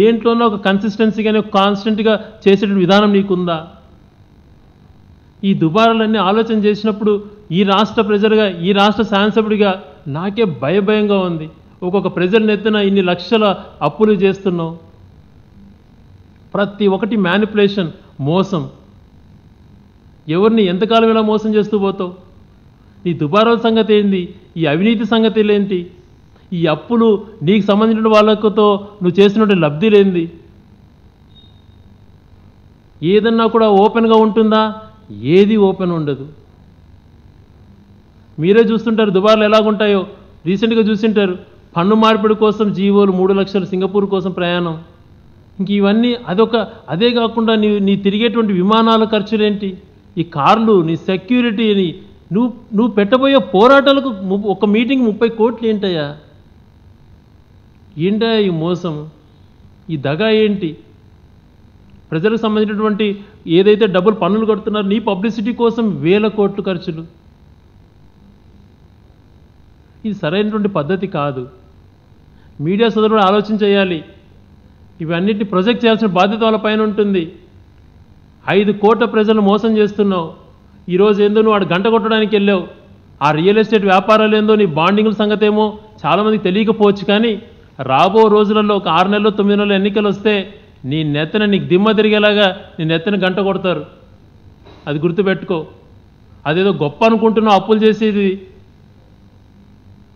దేంట్లోనో ఒక కన్సిస్టెన్సీ గాని ఒక కాన్స్టెంట్ గా చేసేటువంటి విధానం నీకుందా? ఈ దుబారాలన్నీ ఆలోచన చేసినప్పుడు ఈ రాష్ట్ర ప్రజలుగా ఈ రాష్ట్ర శాసనసభ్యుడిగా నాకే భయభయంగా ఉంది. ఒక్కొక్క ప్రజలను ఎత్తున ఇన్ని లక్షల అప్పులు చేస్తున్నావు, ప్రతి ఒక్కటి మ్యానిపులేషన్, మోసం. ఎవరిని ఎంతకాలం ఇలా మోసం చేస్తూ పోతావు? నీ దుబారాల సంగతి ఏంది? ఈ అవినీతి సంగతిలేంటి? ఈ అప్పులు నీకు సంబంధించిన వాళ్ళతో నువ్వు చేసినటువంటి లబ్ధిలేంది? ఏదన్నా కూడా ఓపెన్గా ఉంటుందా? ఏది ఓపెన్ ఉండదు. మీరే చూస్తుంటారు దుబారాలు ఎలాగుంటాయో. రీసెంట్గా చూసింటారు, పన్ను మార్పిడి కోసం జీవోలు 3 లక్షలు, సింగపూర్ కోసం ప్రయాణం, ఇంక ఇవన్నీ. అదే కాకుండా నీ తిరిగేటువంటి విమానాల ఖర్చులేంటి, ఈ కార్లు, నీ సెక్యూరిటీని, నువ్వు పెట్టబోయే పోరాటాలకు ఒక మీటింగ్ 30 కోట్లు ఏంటయ్యా? ఏంటయ్యా ఈ మోసం, ఈ దగా ఏంటి? ప్రజలకు సంబంధించినటువంటి ఏదైతే డబ్బులు పన్నులు కడుతున్నారో నీ పబ్లిసిటీ కోసం వేల కోట్లు ఖర్చులు. ఇది సరైనటువంటి పద్ధతి కాదు. మీడియా సోదరుడు ఆలోచన చేయాలి. ఇవన్నిటిని ప్రొజెక్ట్ చేయాల్సిన బాధ్యత వాళ్ళ పైన ఉంటుంది. 5 కోట్ల ప్రజలు మోసం చేస్తున్నావు. ఈరోజు ఏందో నువ్వు వాడు గంట కొట్టడానికి వెళ్ళావు. ఆ రియల్ ఎస్టేట్ వ్యాపారాలు ఏందో, నీ బాండింగ్ల సంగతేమో చాలామందికి తెలియకపోవచ్చు. కానీ రాబో రోజులలో ఒక 6 నెలలు 9 నెలలు ఎన్నికలు వస్తే నీ నెత్తన నీకు దిమ్మ తిరిగేలాగా నీ నెత్తన గంట కొడతారు. అది గుర్తుపెట్టుకో. అదేదో గొప్ప అనుకుంటున్నావు అప్పులు చేసేది.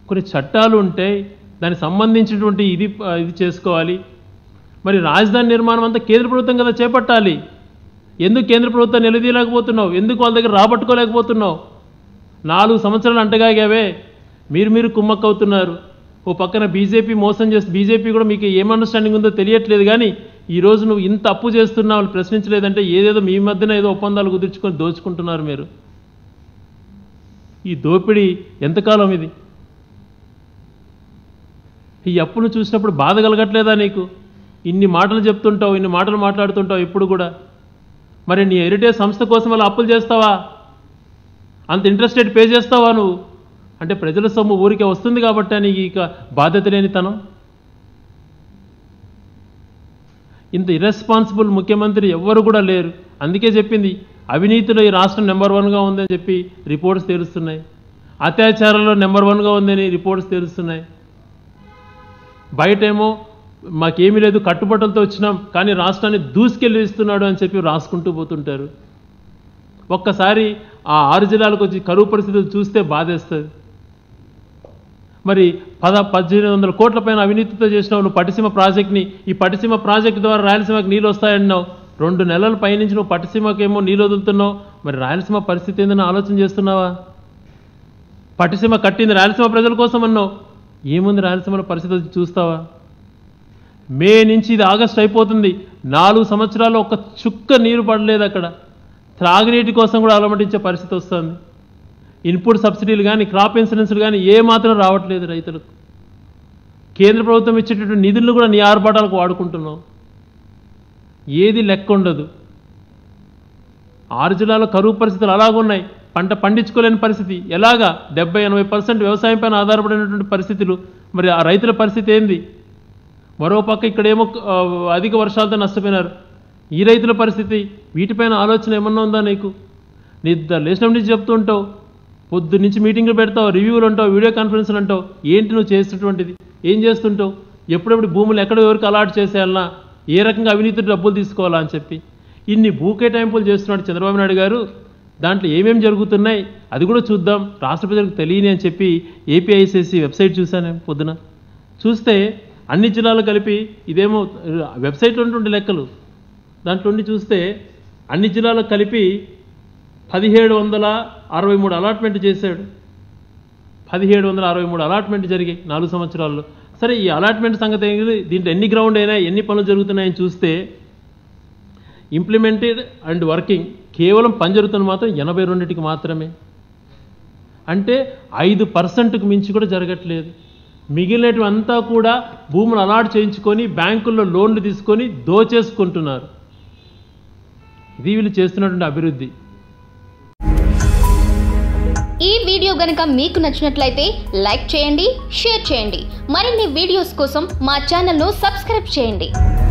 కొన్ని చట్టాలు ఉంటాయి, దానికి సంబంధించినటువంటి ఇది చేసుకోవాలి. మరి రాజధాని నిర్మాణం అంతా కేంద్ర ప్రభుత్వం కదా చేపట్టాలి. ఎందుకు కేంద్ర ప్రభుత్వం నిలదీయలేకపోతున్నావు? ఎందుకు వాళ్ళ దగ్గర రాబట్టుకోలేకపోతున్నావు? 4 సంవత్సరాలు అంటగాగావే మీరు కుమ్మక్కవుతున్నారు. ఓ పక్కన బీజేపీ మోసం చేస్తూ, బీజేపీ కూడా మీకు ఏం అండర్స్టాండింగ్ ఉందో తెలియట్లేదు. కానీ ఈరోజు నువ్వు ఇంత అప్పు చేస్తున్నావు, వాళ్ళు ప్రశ్నించలేదంటే ఏదేదో మీ మధ్యన ఏదో ఒప్పందాలు కుదుర్చుకొని దోచుకుంటున్నారు మీరు. ఈ దోపిడీ ఎంతకాలం ఇది? ఈ అప్పును చూసినప్పుడు బాధ కలగట్లేదా నీకు? ఇన్ని మాటలు చెప్తుంటావు, ఇన్ని మాటలు మాట్లాడుతుంటావు ఇప్పుడు కూడా. మరి నీ హెరిటేజ్ సంస్థ కోసం అలా అప్పులు చేస్తావా? అంత ఇంట్రెస్ట్ రేట్ పే చేస్తావా నువ్వు? అంటే ప్రజల సొమ్ము ఊరికే వస్తుంది కాబట్టి నీకు ఇక బాధ్యత లేనితనం. ఇంత ఇర్రెస్పాన్సిబుల్ ముఖ్యమంత్రి ఎవ్వరు కూడా లేరు. అందుకే చెప్పింది, అవినీతిలో ఈ రాష్ట్రం నెంబర్ 1గా ఉందని చెప్పి రిపోర్ట్స్ తెలుస్తున్నాయి. అత్యాచారంలో నెంబర్ 1గా ఉందని రిపోర్ట్స్ తెలుస్తున్నాయి. బయటేమో మాకేమీ లేదు, కట్టుబట్టలతో వచ్చినాం, కానీ రాష్ట్రాన్ని దూసుకెళ్ళి ఇస్తున్నాడు అని చెప్పి రాసుకుంటూ పోతుంటారు. ఒక్కసారి ఆ 6 జిల్లాలకు వచ్చి కరువు పరిస్థితులు చూస్తే బాధేస్తుంది. మరి 1800 కోట్ల పైన అవినీతితో చేసినావు నువ్వు పట్టిసీమ ప్రాజెక్ట్ని. ఈ పట్టిసీమ ప్రాజెక్ట్ ద్వారా రాయలసీమకు నీళ్ళు వస్తాయన్నావు. 2 నెలల పైనుంచి నువ్వు పట్టిసీమకేమో నీళ్ళు వదులుతున్నావు. మరి రాయలసీమ పరిస్థితి ఏందని ఆలోచన చేస్తున్నావా? పట్టిసీమ కట్టింది రాయలసీమ ప్రజల కోసం అన్నావు. ఏముంది రాయలసీమలో పరిస్థితి చూస్తావా? మే నుంచి ఇది ఆగస్టు అయిపోతుంది. 4 సంవత్సరాలు ఒక చుక్క నీరు పడలేదు అక్కడ. త్రాగునీటి కోసం కూడా అలమటించే పరిస్థితి వస్తుంది. ఇన్పుట్ సబ్సిడీలు కానీ, క్రాప్ ఇన్సూరెన్స్లు కానీ ఏమాత్రం రావట్లేదు రైతులకు. కేంద్ర ప్రభుత్వం ఇచ్చేటటువంటి నిధులను కూడా నీ ఆర్భాటాలకు వాడుకుంటున్నాం. ఏది లెక్క ఉండదు. 6 జిల్లాలో కరువు పరిస్థితులు అలాగున్నాయి. పంట పండించుకోలేని పరిస్థితి ఎలాగా? 70-80% వ్యవసాయం పైన ఆధారపడినటువంటి పరిస్థితులు. మరి ఆ రైతుల పరిస్థితి ఏంది? మరోపక్క ఇక్కడేమో అధిక వర్షాలతో నష్టపోయినారు ఈ రైతుల పరిస్థితి. వీటిపైన ఆలోచన ఏమన్నా ఉందా నీకు? నిద్ర లేచిన నుంచి చెప్తూ ఉంటావు, పొద్దు నుంచి మీటింగ్లు పెడతావు, రివ్యూలు ఉంటావు, వీడియో కాన్ఫరెన్స్లు అంటావు. ఏంటి నువ్వు చేసినటువంటిది? ఏం చేస్తుంటావు? ఎప్పుడెప్పుడు భూములు ఎక్కడ ఎవరికి అలాట్ చేసేయాలన్నా, ఏ రకంగా అవినీతి డబ్బులు తీసుకోవాలా అని చెప్పి ఇన్ని భూకేటాయింపులు చేస్తున్నాడు చంద్రబాబు నాయుడు గారు. దాంట్లో ఏమేమి జరుగుతున్నాయి అది కూడా చూద్దాం, రాష్ట్ర ప్రజలకు తెలియని అని చెప్పి ఏపీఐసిసి వెబ్సైట్ చూశాను పొద్దున. చూస్తే అన్ని జిల్లాలు కలిపి, ఇదేమో వెబ్సైట్లో ఉంటుండే లెక్కలు, దాంట్లో ఉండి చూస్తే అన్ని జిల్లాలు కలిపి 1763 అలాట్మెంట్ చేశాడు. 1763 అలాట్మెంట్ జరిగాయి 4 సంవత్సరాల్లో. సరే, ఈ అలాట్మెంట్ సంగతి ఏంటి? దీంట్లో ఎన్ని గ్రౌండ్ అయినా, ఎన్ని పనులు జరుగుతున్నాయని చూస్తే, ఇంప్లిమెంటెడ్ అండ్ వర్కింగ్ కేవలం పని జరుగుతుంది మాత్రం 82కి మాత్రమే. అంటే 5%కు మించి కూడా జరగట్లేదు. మిగిలినటువంతా కూడా భూములు అలాట్ చేయించుకొని బ్యాంకుల్లో లోన్లు తీసుకొని దోచేసుకుంటున్నారు. ఇది వీళ్ళు చేస్తున్నటువంటి అభివృద్ధి. ఈ వీడియో గనక మీకు నచ్చినట్లయితే లైక్ చేయండి, షేర్ చేయండి. మరిన్ని వీడియోస్ కోసం మా ఛానల్ను సబ్స్క్రైబ్ చేయండి.